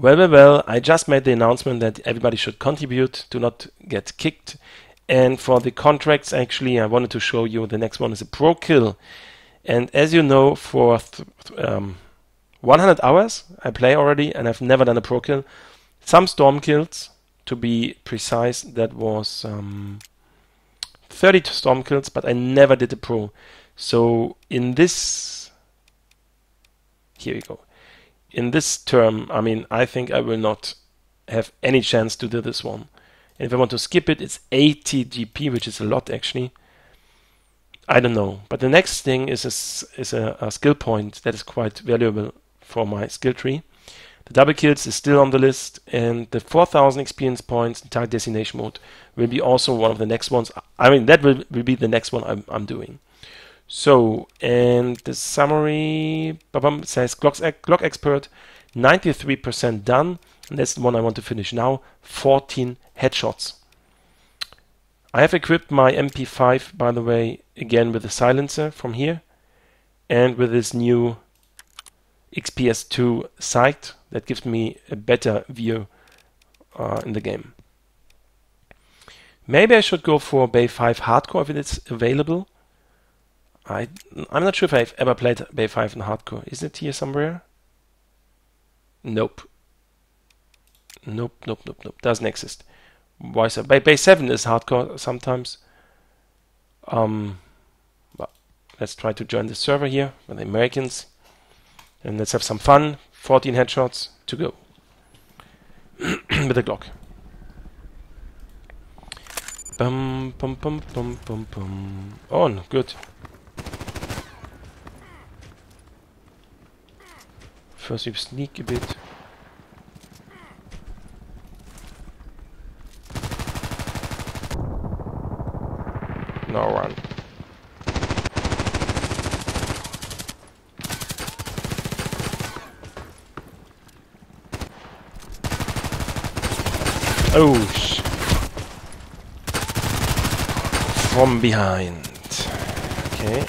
Well, I just made the announcement that everybody should contribute to not get kicked. And for the contracts, actually, I wanted to show you the next one is a pro kill. And as you know, for 100 hours I play already, and I've never done a pro kill. Some storm kills, to be precise, that was 30 storm kills, but I never did a pro. So in this, here we go. In this term, I mean, I think I will not have any chance to do this one. And if I want to skip it, it's 80 GP, which is a lot actually. I don't know. But the next thing is a skill point that is quite valuable for my skill tree. The double kills is still on the list, and the 4,000 experience points in target destination mode will be also one of the next ones. I mean, that will be the next one I'm doing. So, and the summary says Glock Expert, 93% done, and that's the one I want to finish now, 14 headshots. I have equipped my MP5, by the way, again with the silencer from here, and with this new XPS2 sight that gives me a better view in the game. Maybe I should go for Bay 5 Hardcore if it's available. I'm not sure if I've ever played Bay 5 in hardcore. Is it here somewhere? Nope. Nope. Doesn't exist. Why so? Bay 7 is hardcore sometimes. Well, let's try to join the server here with the Americans. And let's have some fun. 14 headshots to go. With the Glock. Bum, bum, bum, bum, bum, bum. On. Good. First you sneak a bit. Now run. Oh, sh. From behind. Okay.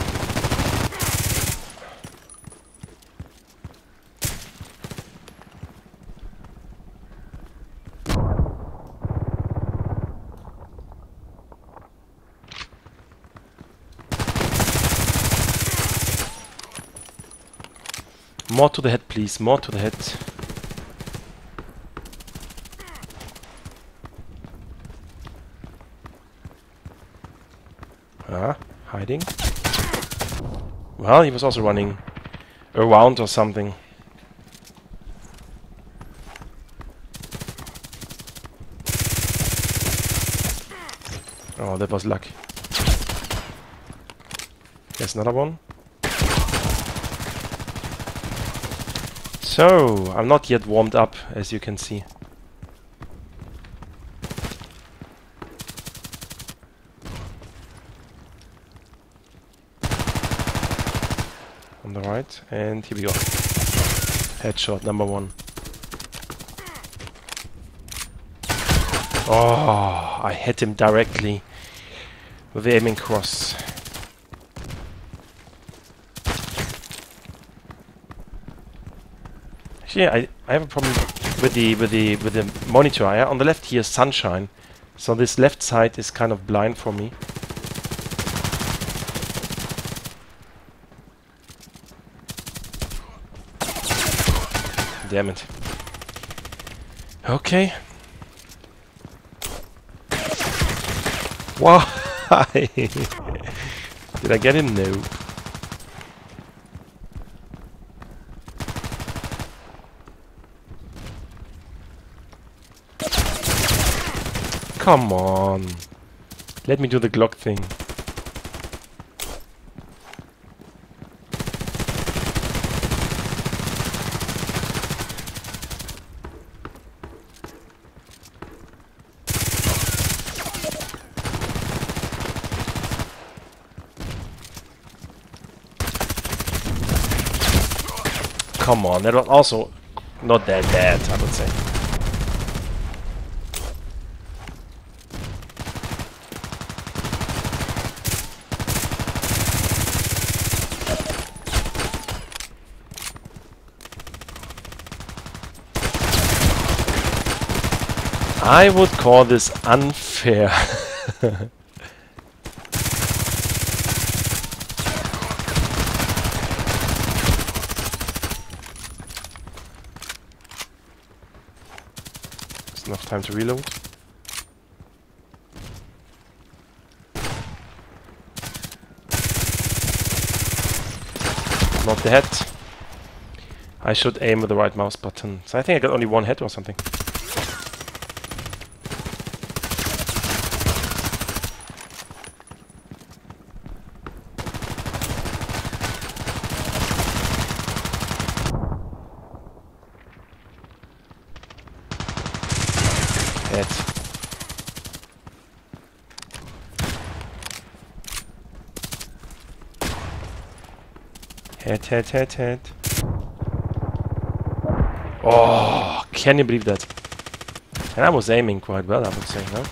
More to the head, please. More to the head. Ah, hiding. Well, he was also running around or something. Oh, that was luck. There's another one. So, I'm not yet warmed up, as you can see. On the right, and here we go. Headshot number one. Oh, I hit him directly with the aiming cross. Yeah, I have a problem with the monitor. On the left here is sunshine, so this left side is kind of blind for me. Damn it. Okay. Why? Did I get him? No. Come on, let me do the Glock thing. Come on, that was also not that bad, I would say. I would call this unfair. There's enough time to reload. Not the head. I should aim with the right mouse button. So I think I got only one head or something. Head. Oh, can you believe that? And I was aiming quite well, I would say, no?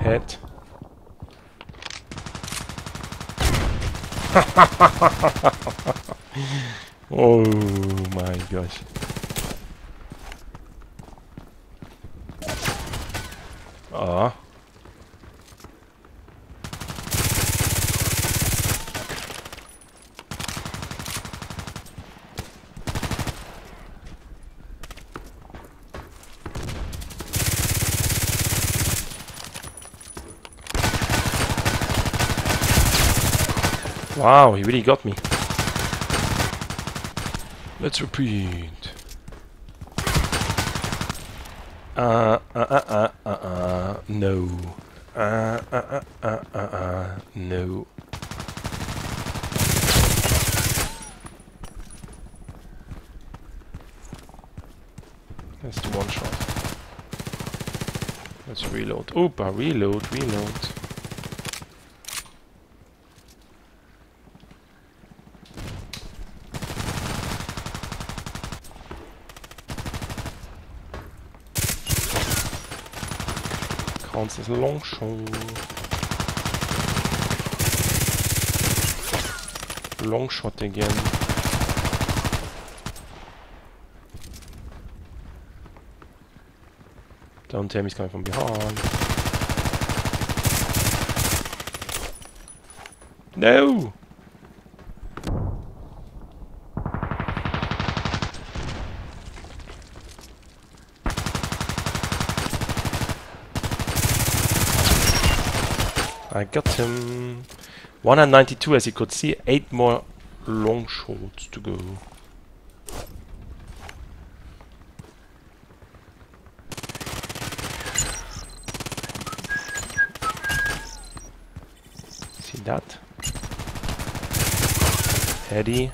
Head. Oh my gosh. Ah. Wow, he really got me. Let's repeat. No. No. That's the one shot. Let's reload. Oopa, reload. Counts as a long shot. Long shot again. Don't tell me he's coming from behind. No! I got him. 192, as you could see, 8 more long shots to go. See that? Heady.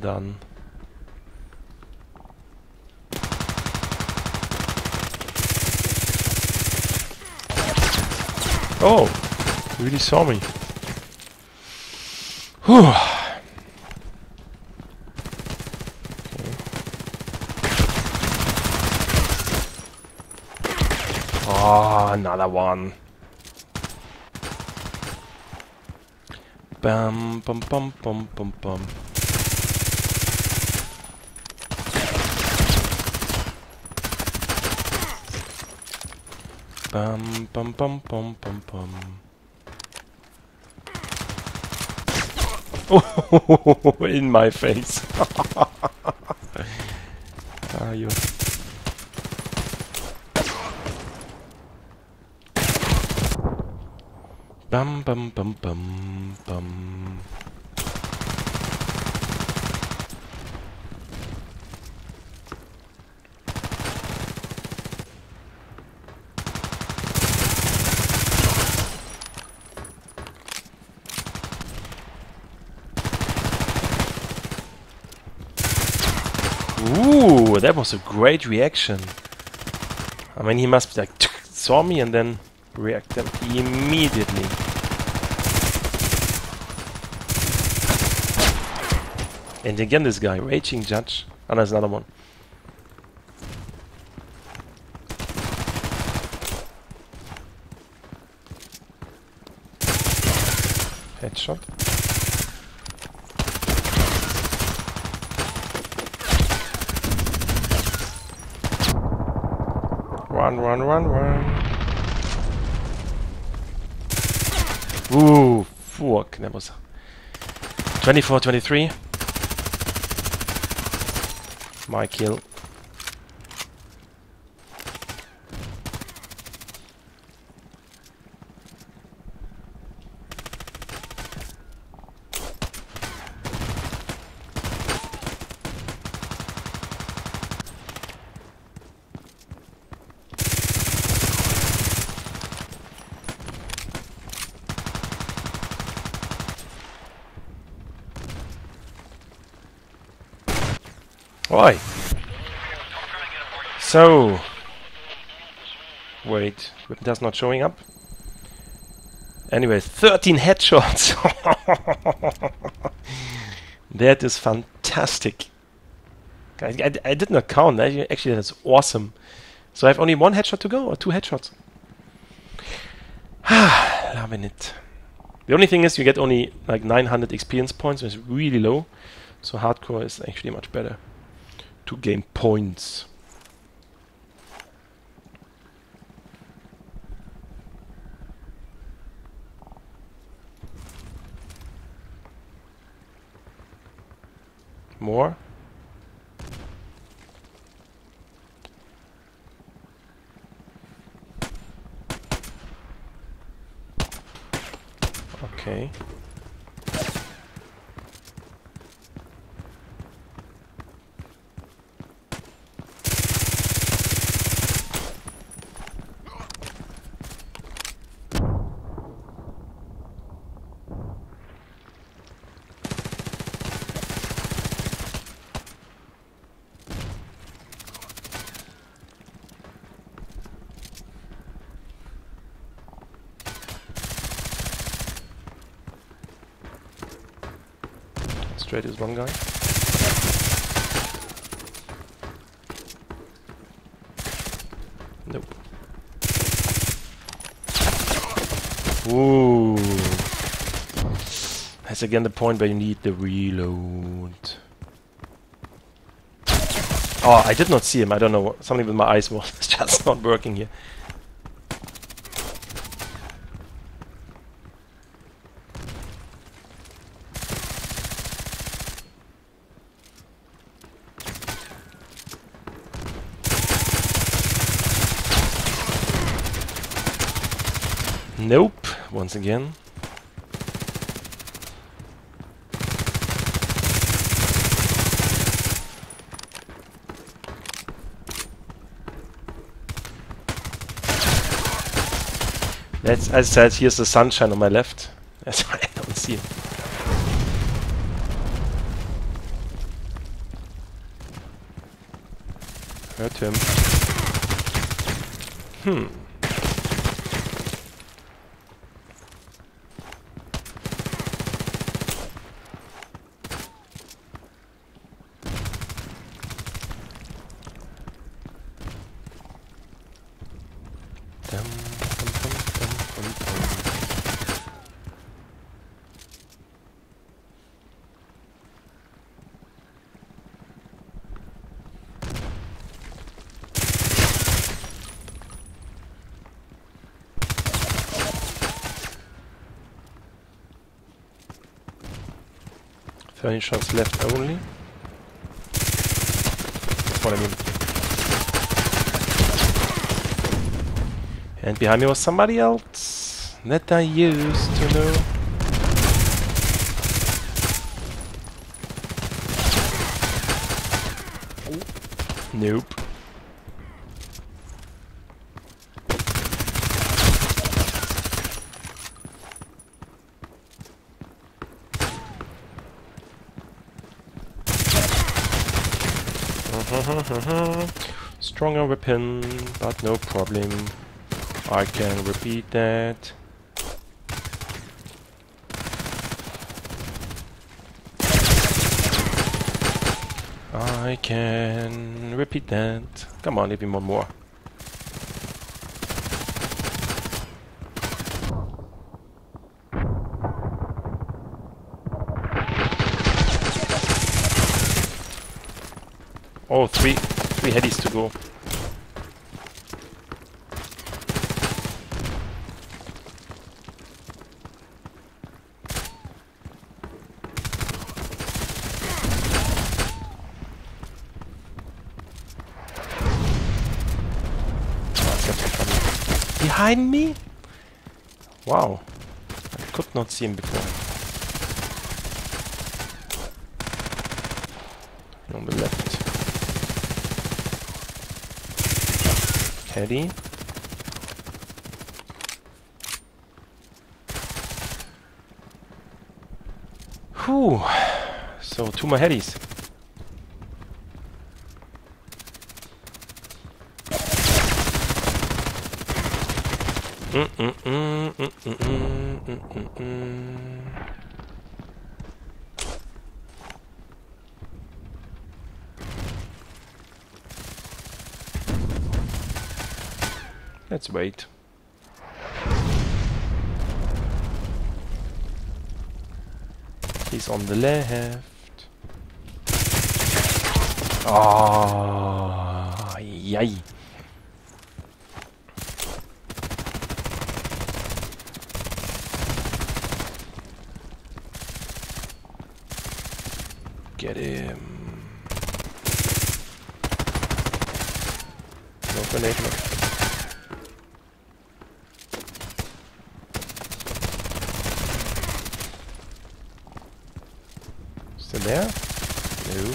Done. Oh, really saw me. Whew. Okay. Ah, another one. Bam, bum, bum, bum, bum, bum. Oh, in my face. Ah, you. Ooh, that was a great reaction. I mean, he must be like, saw me and then reacted immediately. And again, this guy, Raging Judge. Oh, there's another one. Headshot. Run, run, run, run. Ooh, fuck. That was 24, 23. My kill. Why? So, wait, that's not showing up. Anyway, 13 headshots. That is fantastic. I did not count. Actually, that's awesome. So I have only one headshot to go, or two headshots. Loving it. The only thing is, you get only like 900 experience points, which is really low. So hardcore is actually much better to gain points. More. Okay. Straight is one guy. Nope. Ooh. That's again the point where you need the reload. Oh, I did not see him. I don't know. Something with my eyes was just not working here. Nope, once again. That's, as I said, here's the sunshine on my left. That's why I don't see it. Hurt him. Hmm. Shots left only. That's what I mean. And behind me was somebody else that I used to know. Nope. Stronger weapon, but no problem. I can repeat that. I can repeat that. Come on, give me one more. Oh, three headies to go. Behind me? Wow, I could not see him before. On the left. Heady. Whew. So, two more headies. Let's wait. He's on the left. Oh, yay. Get him. No grenade. Still there? No.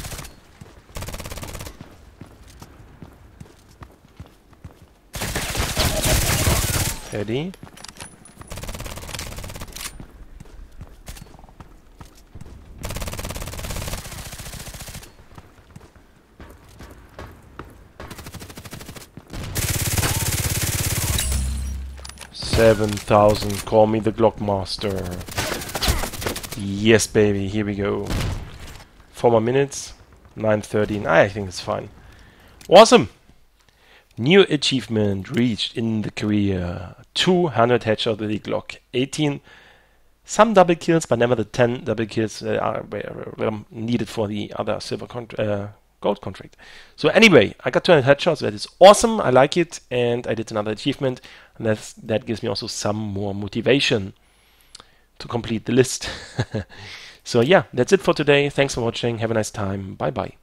Ready? $7,000, call me the Glock Master. Yes, baby, here we go. 4 more minutes, 9:13. I think it's fine. Awesome! New achievement reached in the career. 200 headshots with the Glock 18. Some double kills, but never the 10 double kills are needed for the other silver gold contract. So anyway, I got 200 headshots. That is awesome. I like it, and I did another achievement. And that gives me also some more motivation to complete the list. So yeah, that's it for today. Thanks for watching. Have a nice time. Bye bye.